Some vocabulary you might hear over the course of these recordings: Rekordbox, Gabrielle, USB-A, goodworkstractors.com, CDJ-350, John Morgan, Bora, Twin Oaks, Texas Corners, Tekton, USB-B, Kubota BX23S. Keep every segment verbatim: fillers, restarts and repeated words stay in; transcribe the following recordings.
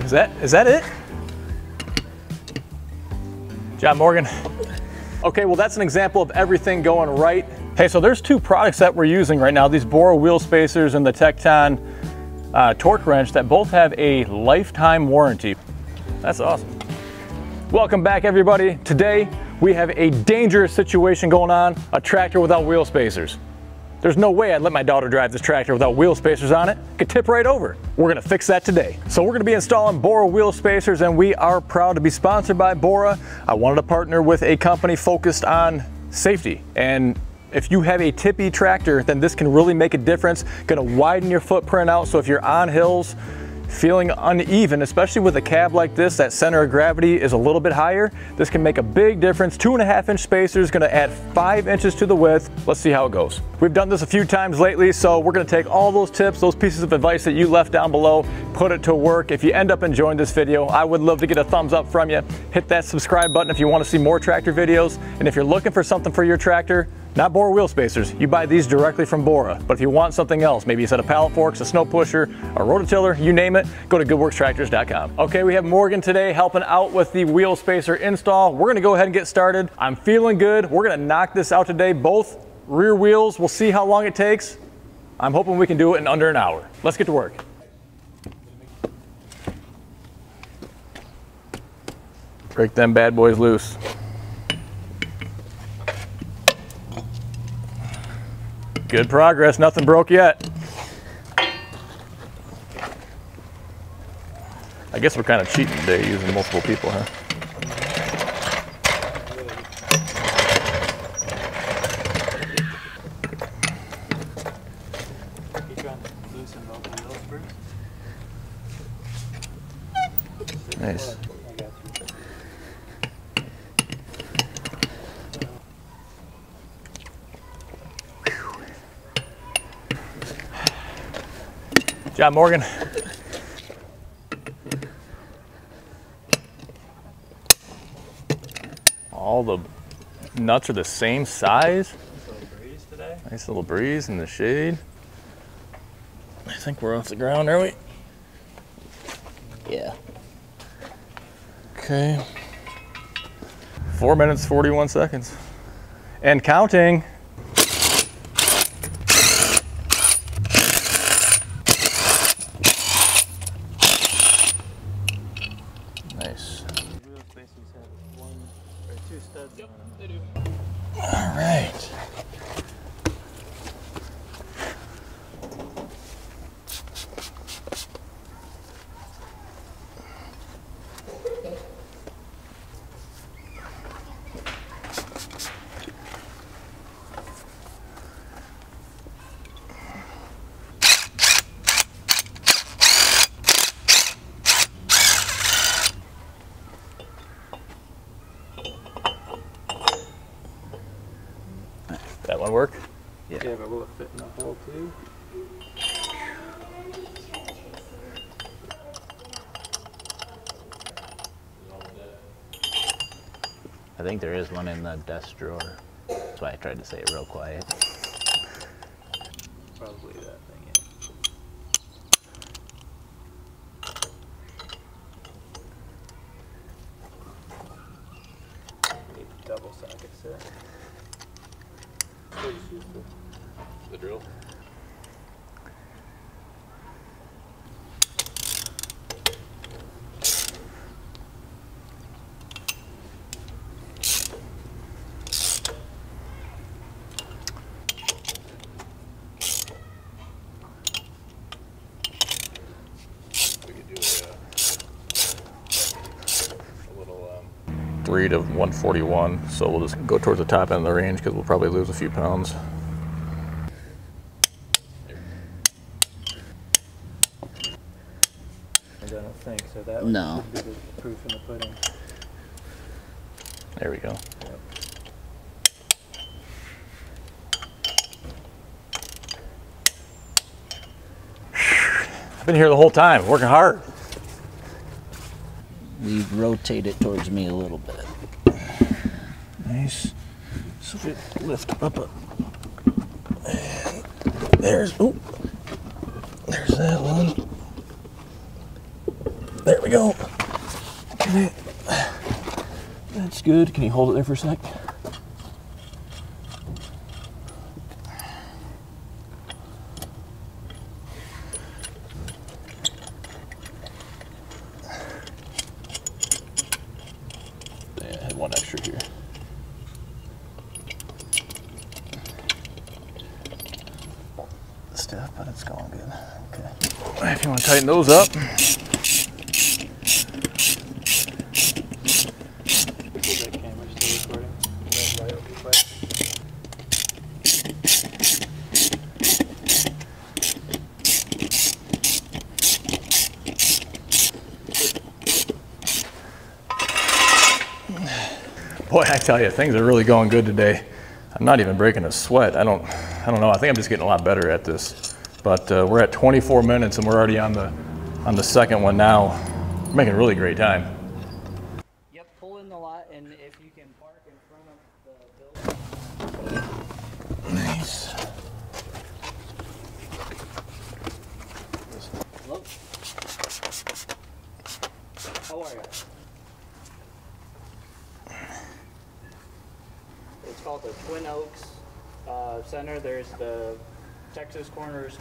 Is that, is that it? John Morgan. Okay, well that's an example of everything going right. Hey, so there's two products that we're using right now, these Bora wheel spacers and the Tekton uh, torque wrench that both have a lifetime warranty. That's awesome. Welcome back everybody. Today we have a dangerous situation going on, a tractor without wheel spacers. There's no way I'd let my daughter drive this tractor without wheel spacers on it. It could tip right over. We're gonna fix that today. So we're gonna be installing Bora wheel spacers, and we are proud to be sponsored by Bora. I wanted to partner with a company focused on safety. And if you have a tippy tractor, then this can really make a difference. Gonna widen your footprint out, so if you're on hills, feeling uneven, especially with a cab like this, that center of gravity is a little bit higher. This can make a big difference. Two and a half inch spacer is gonna add five inches to the width. Let's see how it goes. We've done this a few times lately, so we're gonna take all those tips, those pieces of advice that you left down below, put it to work. If you end up enjoying this video, I would love to get a thumbs up from you. Hit that subscribe button if you wanna see more tractor videos. And if you're looking for something for your tractor, not Bora wheel spacers, you buy these directly from Bora. But if you want something else, maybe a set of pallet forks, a snow pusher, a rototiller, you name it, go to good works tractors dot com. Okay, we have Morgan today helping out with the wheel spacer install. We're gonna go ahead and get started. I'm feeling good. We're gonna knock this out today, both rear wheels. We'll see how long it takes. I'm hoping we can do it in under an hour. Let's get to work. Break them bad boys loose. Good progress, nothing broke yet. I guess we're kind of cheating today using multiple people, huh? Nice. John Morgan. All the nuts are the same size. Nice little breeze today. Nice little breeze in the shade. I think we're off the ground, are we? Yeah. Okay. Four minutes, forty-one seconds. And counting. That one work? Yeah. Yeah, but will it fit in the hole too? I think there is one in the desk drawer. That's why I tried to say it real quiet. Probably that thing, yeah. Double socket set. Please use the, the drill. We could do a, a little um, read of one forty-one, so we'll just go towards the top end of the range because we'll probably lose a few pounds. I don't think so. That would no. be the proof in the pudding. There we go. Yep. I've been here the whole time, working hard. We rotate it towards me a little bit. Nice. So we lift up. up. And there's, oh, there's that one. There we go. Okay. That's good. Can you hold it there for a sec? Yeah, I had one extra here. Stuff, but it's going good. Okay. If you want to tighten those up. Boy, I tell you, things are really going good today. I'm not even breaking a sweat. I don't, I don't know. I think I'm just getting a lot better at this. But uh, we're at twenty-four minutes, and we're already on the, on the second one now. We're making a really great time. Yep, pull in the lot, and if you can park in front of the building. Nice. Hello. How are you? It's called the Twin Oaks uh, Center. There's the Texas Corners.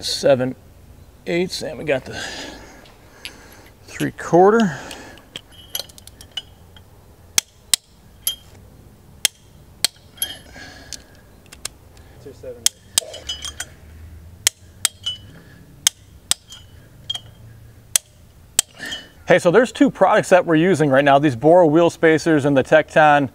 Seven eighths, and we got the three quarter. Two seven eighths. Hey, so there's two products that we're using right now: these Bora wheel spacers and the Tekton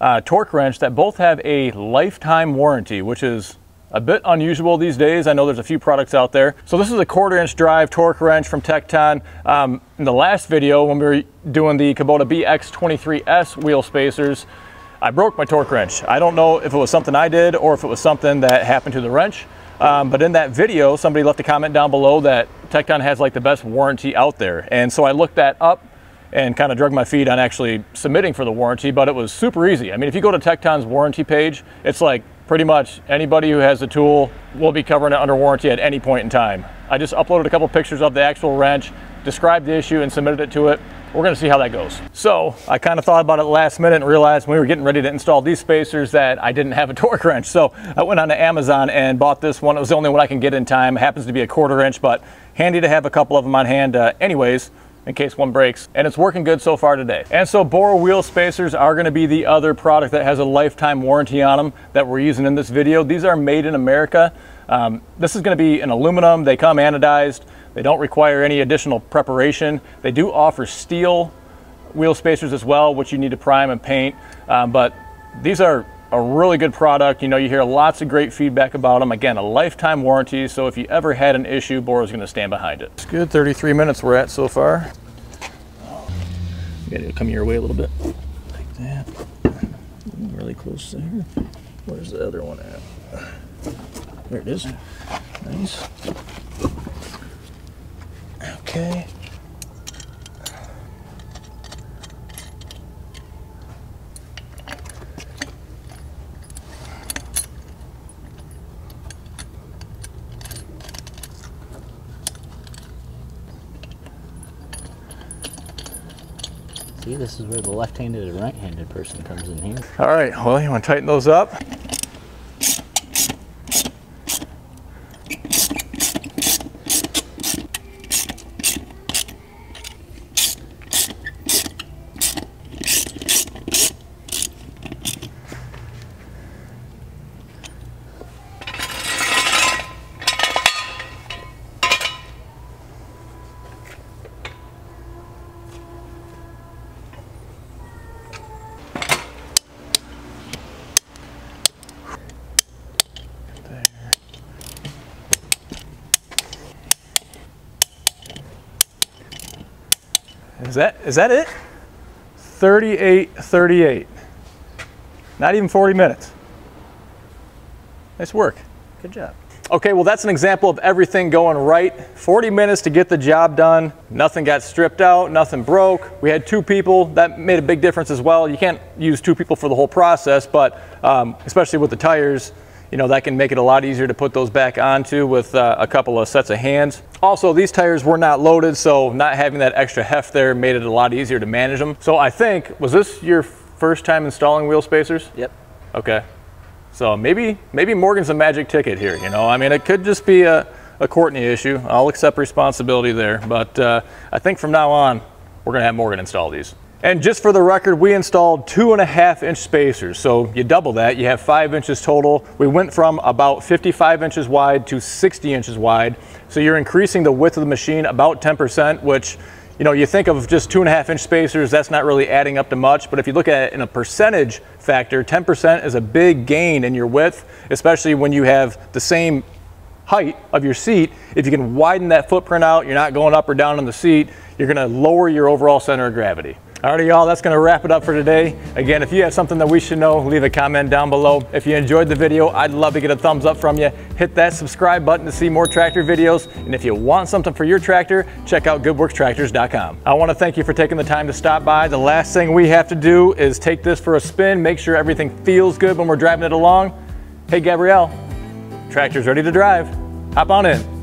uh, torque wrench that both have a lifetime warranty, which is a bit unusual these days. I know there's a few products out there. So this is a quarter inch drive torque wrench from Tekton. Um, in the last video, when we were doing the Kubota B X twenty-three S wheel spacers, I broke my torque wrench. I don't know if it was something I did or if it was something that happened to the wrench. Um, but in that video, somebody left a comment down below that Tekton has like the best warranty out there. And so I looked that up and kind of drug my feet on actually submitting for the warranty, but it was super easy. I mean, if you go to Tekton's warranty page, it's like, pretty much anybody who has the tool will be covering it under warranty at any point in time. I just uploaded a couple pictures of the actual wrench, described the issue and submitted it to it. We're gonna see how that goes. So I kind of thought about it last minute and realized when we were getting ready to install these spacers that I didn't have a torque wrench. So I went on to Amazon and bought this one. It was the only one I can get in time. It happens to be a quarter inch, but handy to have a couple of them on hand uh, anyways, in case one breaks, and it's working good so far today. And so Bora wheel spacers are gonna be the other product that has a lifetime warranty on them that we're using in this video. These are made in America. Um, this is gonna be an aluminum. They come anodized. They don't require any additional preparation. They do offer steel wheel spacers as well, which you need to prime and paint, um, but these are a really good product. You know, you hear lots of great feedback about them. Again, a lifetime warranty, so if you ever had an issue, Bora's gonna stand behind it. It's good, thirty-three minutes we're at so far. You gotta come your way a little bit, like that. Really close there. Where's the other one at? There it is, nice. Okay. See, this is where the left-handed and right-handed person comes in here. All right, well, you want to tighten those up? Is that, is that it? thirty-eight thirty-eight. Not even forty minutes. Nice work. Good job. Okay, well that's an example of everything going right. forty minutes to get the job done. Nothing got stripped out, nothing broke. We had two people. That made a big difference as well. You can't use two people for the whole process, but um, especially with the tires, you know, that can make it a lot easier to put those back onto with uh, a couple of sets of hands. Also, these tires were not loaded, so not having that extra heft there made it a lot easier to manage them. So I think, was this your first time installing wheel spacers? Yep. Okay. So maybe maybe Morgan's a magic ticket here, you know? I mean, it could just be a, a Courtney issue. I'll accept responsibility there, but uh, I think from now on, we're gonna have Morgan install these. And just for the record, we installed two and a half inch spacers. So you double that, you have five inches total. We went from about fifty-five inches wide to sixty inches wide. So you're increasing the width of the machine about ten percent, which, you know, you think of just two and a half inch spacers, that's not really adding up to much, but if you look at it in a percentage factor, ten percent is a big gain in your width, especially when you have the same height of your seat. If you can widen that footprint out, you're not going up or down on the seat, you're gonna lower your overall center of gravity. Alrighty y'all, that's gonna wrap it up for today. Again, if you have something that we should know, leave a comment down below. If you enjoyed the video, I'd love to get a thumbs up from you. Hit that subscribe button to see more tractor videos. And if you want something for your tractor, check out good works tractors dot com. I wanna thank you for taking the time to stop by. The last thing we have to do is take this for a spin, make sure everything feels good when we're driving it along. Hey Gabrielle, tractor's ready to drive. Hop on in.